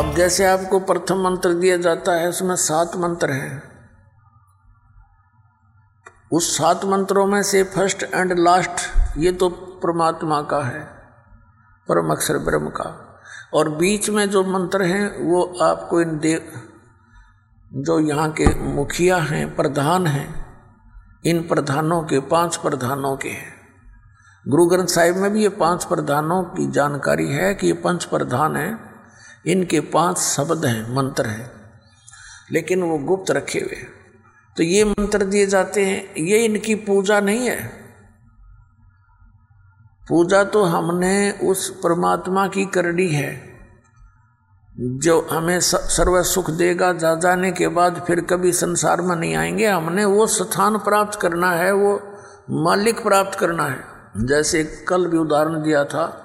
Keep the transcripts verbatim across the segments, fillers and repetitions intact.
अब जैसे आपको प्रथम मंत्र दिया जाता है, उसमें सात मंत्र हैं। उस सात मंत्रों में से फर्स्ट एंड लास्ट ये तो परमात्मा का है, परमाक्षर ब्रह्म का, और बीच में जो मंत्र हैं वो आपको इन देव जो यहाँ के मुखिया हैं, प्रधान हैं, इन प्रधानों के, पांच प्रधानों के हैं। गुरु ग्रंथ साहिब में भी ये पांच प्रधानों की जानकारी है कि ये पंच प्रधान हैं, इनके पांच शब्द हैं, मंत्र हैं, लेकिन वो गुप्त रखे हुए हैं। तो ये मंत्र दिए जाते हैं। ये इनकी पूजा नहीं है। पूजा तो हमने उस परमात्मा की करनी है जो हमें सर्व सुख देगा, जा जाने के बाद फिर कभी संसार में नहीं आएंगे। हमने वो स्थान प्राप्त करना है, वो मालिक प्राप्त करना है। जैसे कल भी उदाहरण दिया था,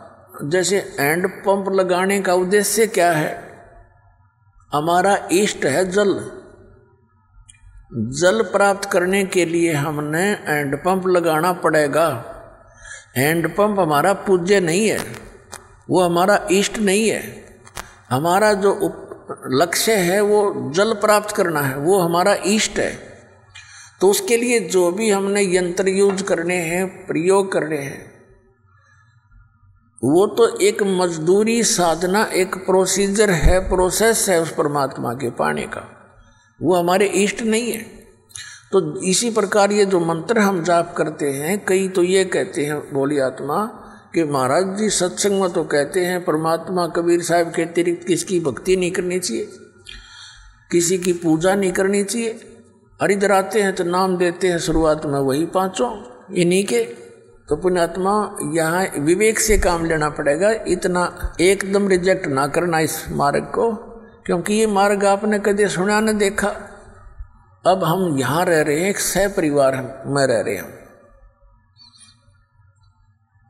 जैसे हैंड पंप लगाने का उद्देश्य क्या है? हमारा इष्ट है जल। जल प्राप्त करने के लिए हमने हैंड पंप लगाना पड़ेगा। हैंड पंप हमारा पूज्य नहीं है, वो हमारा इष्ट नहीं है। हमारा जो लक्ष्य है वो जल प्राप्त करना है, वो हमारा इष्ट है। तो उसके लिए जो भी हमने यंत्र यूज करने हैं, प्रयोग करने हैं, वो तो एक मजदूरी साधना, एक प्रोसीजर है, प्रोसेस है उस परमात्मा के पाने का। वो हमारे इष्ट नहीं है। तो इसी प्रकार ये जो मंत्र हम जाप करते हैं, कई तो ये कहते हैं भोली आत्मा कि महाराज जी सत्संग में तो कहते हैं परमात्मा कबीर साहिब के अतिरिक्त किसकी भक्ति नहीं करनी चाहिए, किसी की पूजा नहीं करनी चाहिए। और इधर आते हैं तो नाम देते हैं शुरुआत में वही पाँचों, इन्हीं के। तो पुण्यात्मा यहाँ विवेक से काम लेना पड़ेगा। इतना एकदम रिजेक्ट ना करना इस मार्ग को, क्योंकि ये मार्ग आपने कभी सुना न देखा। अब हम यहाँ रह रहे हैं, एक सह परिवार में रह रहे हैं।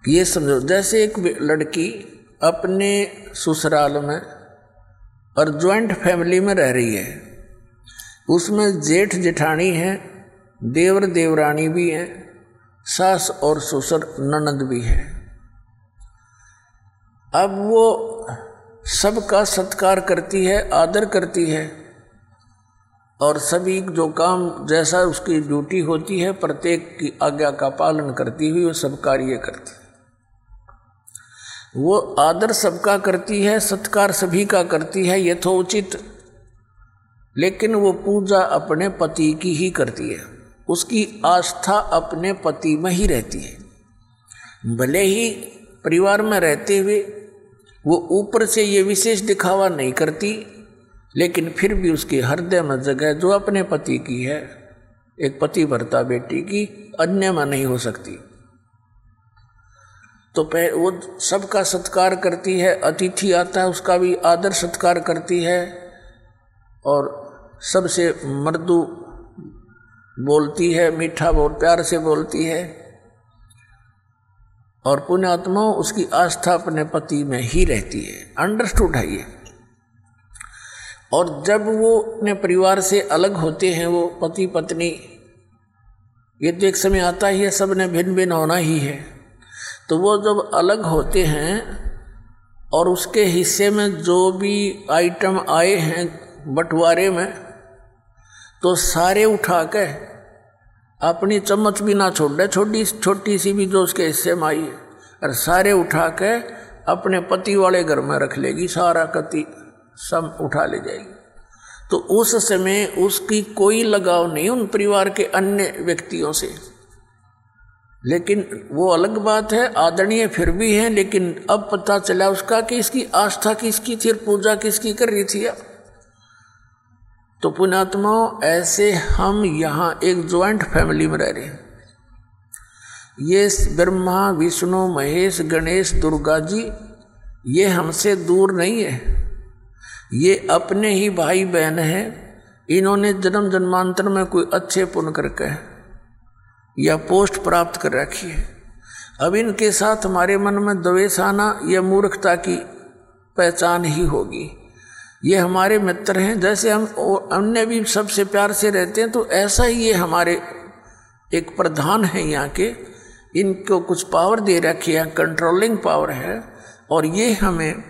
ये समझो जैसे एक लड़की अपने ससुराल में और ज्वाइंट फैमिली में रह रही है, उसमें जेठ जेठानी है, देवर देवरानी भी है, सास और ससुर ननद भी है। अब वो सबका सत्कार करती है, आदर करती है, और सभी जो काम जैसा उसकी ड्यूटी होती है, प्रत्येक की आज्ञा का पालन करती हुई वो सब कार्य करती है। वो आदर सबका करती है, सत्कार सभी का करती है यथोचित, लेकिन वो पूजा अपने पति की ही करती है। उसकी आस्था अपने पति में ही रहती है। भले ही परिवार में रहते हुए वो ऊपर से ये विशेष दिखावा नहीं करती, लेकिन फिर भी उसके हृदय में जगह जो अपने पति की है, एक पतिव्रता बेटी की, अन्य में नहीं हो सकती। तो वो सबका सत्कार करती है, अतिथि आता है उसका भी आदर सत्कार करती है, और सबसे मृदु बोलती है, मीठा बोल, प्यार से बोलती है। और पुण्यात्मा उसकी आस्था अपने पति में ही रहती है। अंडरस्टूड है ये। और जब वो अपने परिवार से अलग होते हैं, वो पति पत्नी, ये तो एक समय आता ही है, सब ने भिन्न भिन्न होना ही है। तो वो जब अलग होते हैं और उसके हिस्से में जो भी आइटम आए हैं बंटवारे में, तो सारे उठा के अपनी चम्मच भी ना छोड़े, छोटी छोटी सी भी जो उसके हिस्से में आई है, और सारे उठा के अपने पति वाले घर में रख लेगी। सारा कति सब उठा ले जाएगी। तो उस समय उसकी कोई लगाव नहीं उन परिवार के अन्य व्यक्तियों से। लेकिन वो अलग बात है, आदरणीय फिर भी है, लेकिन अब पता चला उसका कि इसकी आस्था किसकी थी, पूजा किसकी कर रही थी। तो पुण्यात्माओं, ऐसे हम यहाँ एक ज्वाइंट फैमिली में रह रहे हैं। ये ब्रह्मा, विष्णु, महेश, गणेश, दुर्गा जी, ये हमसे दूर नहीं है, ये अपने ही भाई बहन हैं। इन्होंने जन्म जन्मांतर में कोई अच्छे पुण्य करके या पोस्ट प्राप्त कर रखी है। अब इनके साथ हमारे मन में द्वेष आना या मूर्खता की पहचान ही होगी। ये हमारे मित्र हैं, जैसे हम अन्य भी सबसे प्यार से रहते हैं, तो ऐसा ही ये हमारे एक प्रधान है यहाँ के। इनको कुछ पावर दे रखी है, कंट्रोलिंग पावर है, और ये हमें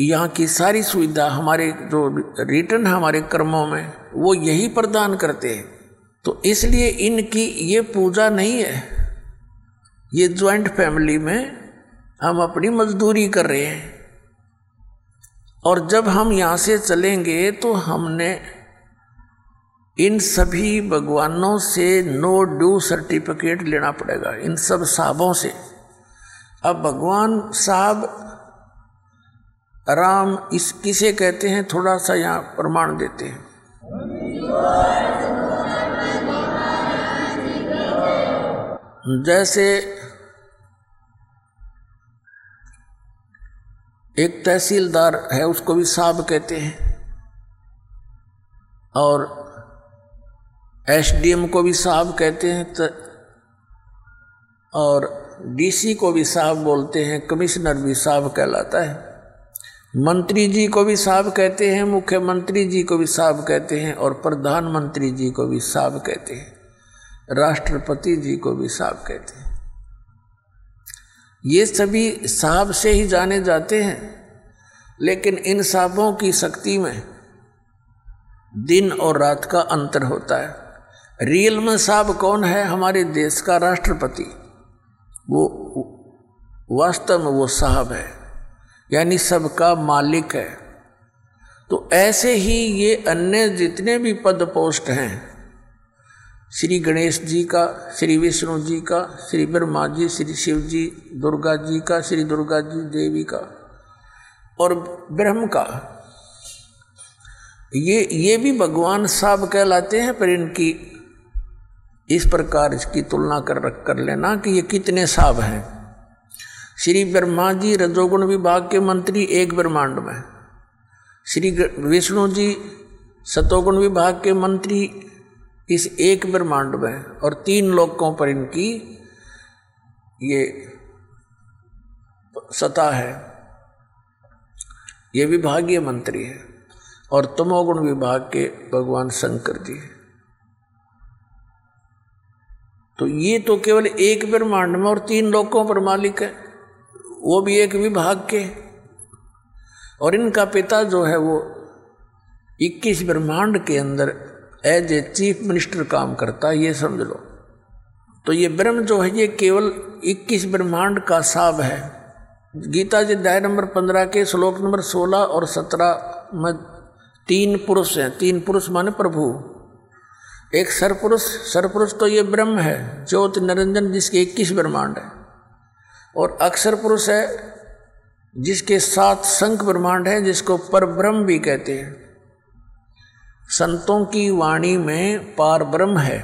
यहाँ की सारी सुविधा हमारे जो रिटर्न हमारे कर्मों में वो यही प्रदान करते हैं। तो इसलिए इनकी ये पूजा नहीं है, ये ज्वाइंट फैमिली में हम अपनी मजदूरी कर रहे हैं। और जब हम यहाँ से चलेंगे तो हमने इन सभी भगवानों से नो ड्यू सर्टिफिकेट लेना पड़ेगा, इन सब साहबों से। अब भगवान साहब राम इस किसे कहते हैं, थोड़ा सा यहाँ प्रमाण देते हैं। जैसे एक तहसीलदार है, उसको भी साहब कहते हैं, और एसडीएम को भी साहब कहते हैं, तो और डीसी को भी साहब बोलते हैं, कमिश्नर भी साहब कहलाता है, मंत्री जी को भी साहब कहते हैं, मुख्यमंत्री जी को भी साहब कहते हैं, और प्रधानमंत्री जी को भी साहब कहते हैं, राष्ट्रपति जी को भी साहब कहते हैं। ये सभी साहब से ही जाने जाते हैं। लेकिन इन साहबों की शक्ति में दिन और रात का अंतर होता है। रियल में साहब कौन है? हमारे देश का राष्ट्रपति, वो वास्तव में वो साहब है, यानी सबका मालिक है। तो ऐसे ही ये अन्य जितने भी पद पोस्ट हैं, श्री गणेश जी का, श्री विष्णु जी का, श्री ब्रह्मा जी, श्री शिव जी, दुर्गा जी का, श्री दुर्गा जी देवी का, और ब्रह्म का, ये ये भी भगवान साहब कहलाते हैं। पर इनकी इस प्रकार इसकी तुलना कर रख कर लेना कि ये कितने साहब हैं। श्री ब्रह्मा जी रजोगुण विभाग के मंत्री एक ब्रह्मांड में, श्री विष्णु जी सतोगुण विभाग के मंत्री इस एक ब्रह्मांड में, और तीन लोकों पर इनकी ये सत्ता है, ये विभागीय मंत्री है। और तमोगुण विभाग के भगवान शंकर जी। तो ये तो केवल एक ब्रह्मांड में और तीन लोकों पर मालिक है, वो भी एक विभाग के। और इनका पिता जो है वो इक्कीस ब्रह्मांड के अंदर एज ए चीफ मिनिस्टर काम करता है, ये समझ लो। तो ये ब्रह्म जो है ये केवल इक्कीस ब्रह्मांड का साहब है। गीता जी अध्याय नंबर पंद्रह के श्लोक नंबर सोलह और सत्रह में तीन पुरुष हैं। तीन पुरुष माने प्रभु, एक सरपुरुष। सरपुरुष तो ये ब्रह्म है, ज्योति निरंजन, जिसके इक्कीस ब्रह्मांड है। और अक्षर पुरुष है जिसके सात संख ब्रह्मांड है, जिसको परब्रह्म भी कहते हैं। संतों की वाणी में पारब्रह्म है।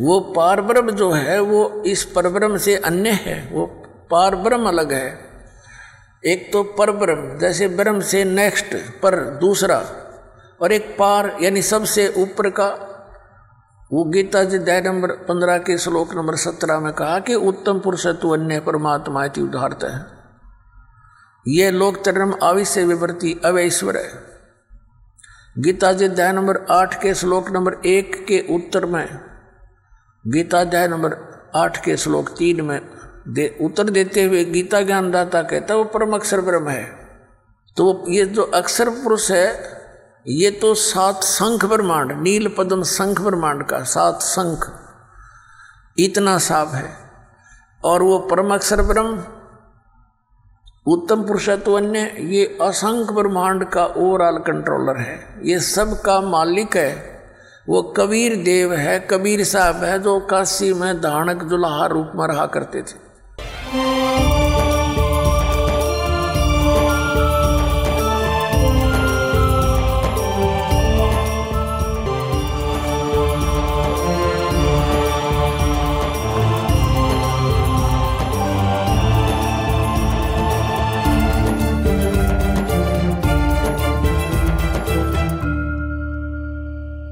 वो पारब्रह्म जो है वो इस परब्रह्म से अन्य है, वो पारब्रह्म अलग है। एक तो परब्रह्म जैसे ब्रह्म से नेक्स्ट पर दूसरा, और एक पार यानी सबसे ऊपर का। वो गीता जी अध्याय नंबर पंद्रह के श्लोक नंबर सत्रह में कहा कि उत्तम पुरुष तु अन्य परमात्मा इति उदाहरत है, यह लोक तरणम आविश्य विवर्ती अवैश्वर है। गीता जी अध्याय नंबर आठ के श्लोक नंबर एक के उत्तर में, गीता अध्याय नंबर आठ के श्लोक तीन में दे उत्तर देते हुए गीता ज्ञानदाता कहता है वो परमाक्षर ब्रह्म है। तो ये जो अक्षर पुरुष है ये तो सात संख ब्रह्मांड, नील पद्म संख ब्रह्मांड का सात संख, इतना साफ है। और वो परमाक्षर ब्रह्म उत्तम पुरुषत्व अन्य, ये असंख ब्रह्मांड का ओवरऑल कंट्रोलर है, ये सब का मालिक है। वो कबीर देव है, कबीर साहिब है, जो काशी में धानक जुलाहा रूप में रहा करते थे।